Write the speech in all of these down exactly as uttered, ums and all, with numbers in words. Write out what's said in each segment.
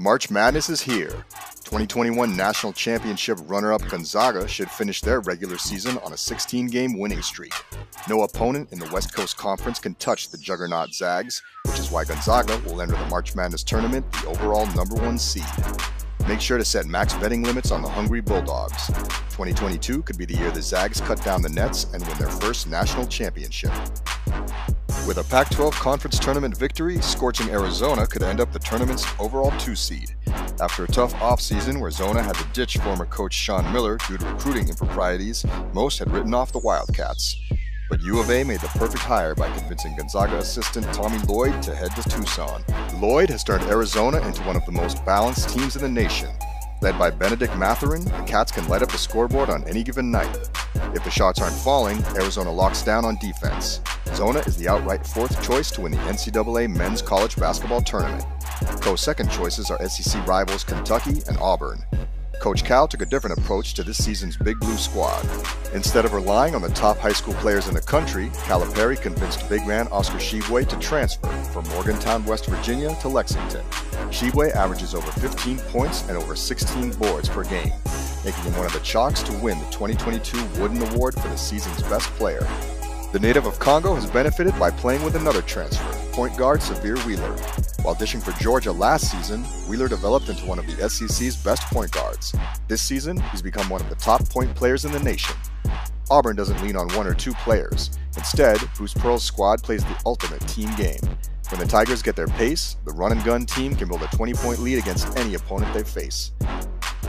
March Madness is here. twenty twenty-one National Championship runner-up Gonzaga should finish their regular season on a sixteen-game winning streak. No opponent in the West Coast Conference can touch the juggernaut Zags, which is why Gonzaga will enter the March Madness tournament the overall number one seed. Make sure to set max betting limits on the hungry Bulldogs. twenty twenty-two could be the year the Zags cut down the nets and win their first national championship. With a Pac twelve Conference Tournament victory, scorching Arizona could end up the tournament's overall two-seed. After a tough offseason where Zona had to ditch former coach Sean Miller due to recruiting improprieties, most had written off the Wildcats. But U of A made the perfect hire by convincing Gonzaga assistant Tommy Lloyd to head to Tucson. Lloyd has turned Arizona into one of the most balanced teams in the nation. Led by Benedict Mathurin, the Cats can light up the scoreboard on any given night. If the shots aren't falling, Arizona locks down on defense. Zona is the outright fourth choice to win the N C double A Men's College Basketball Tournament. Co-second choices are S E C rivals Kentucky and Auburn. Coach Cal took a different approach to this season's Big Blue squad. Instead of relying on the top high school players in the country, Calipari convinced big man Oscar Tshiebwe to transfer from Morgantown, West Virginia to Lexington. Tshiebwe averages over fifteen points and over sixteen boards per game, making him one of the chalks to win the twenty twenty-two Wooden Award for the season's best player. The native of Congo has benefited by playing with another transfer, point guard Sahvir Wheeler. While dishing for Georgia last season, Wheeler developed into one of the S E C's best point guards. This season, he's become one of the top point players in the nation. Auburn doesn't lean on one or two players. Instead, Bruce Pearl's squad plays the ultimate team game. When the Tigers get their pace, the run-and-gun team can build a twenty-point lead against any opponent they face.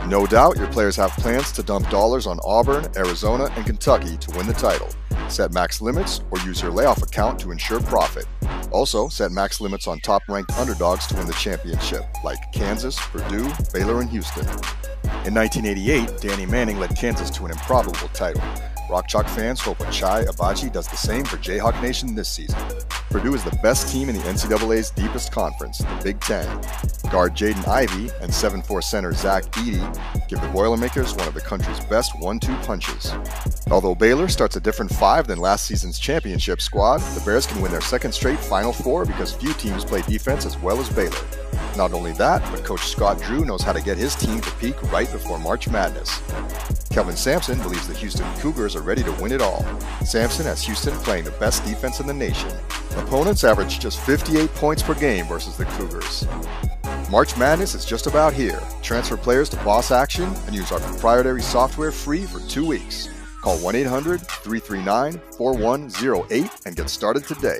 No doubt your players have plans to dump dollars on Auburn, Arizona, and Kentucky to win the title. Set max limits or use your layoff account to ensure profit. Also, set max limits on top-ranked underdogs to win the championship, like Kansas, Purdue, Baylor, and Houston. In nineteen eighty-eight, Danny Manning led Kansas to an improbable title. Rock Chalk fans hope a Chai Abachi does the same for Jayhawk Nation this season. Purdue is the best team in the N C double A's deepest conference, the Big Ten. Guard Jaden Ivey and seven foot four center Zach Edey give the Boilermakers one of the country's best one two punches. Although Baylor starts a different five than last season's championship squad, the Bears can win their second straight Final Four because few teams play defense as well as Baylor. Not only that, but Coach Scott Drew knows how to get his team to peak right before March Madness. Kelvin Sampson believes the Houston Cougars are ready to win it all. Sampson has Houston playing the best defense in the nation. Opponents average just fifty-eight points per game versus the Cougars. March Madness is just about here. Transfer players to Boss Action and use our proprietary software free for two weeks. Call one eight hundred, three three nine, four one zero eight and get started today.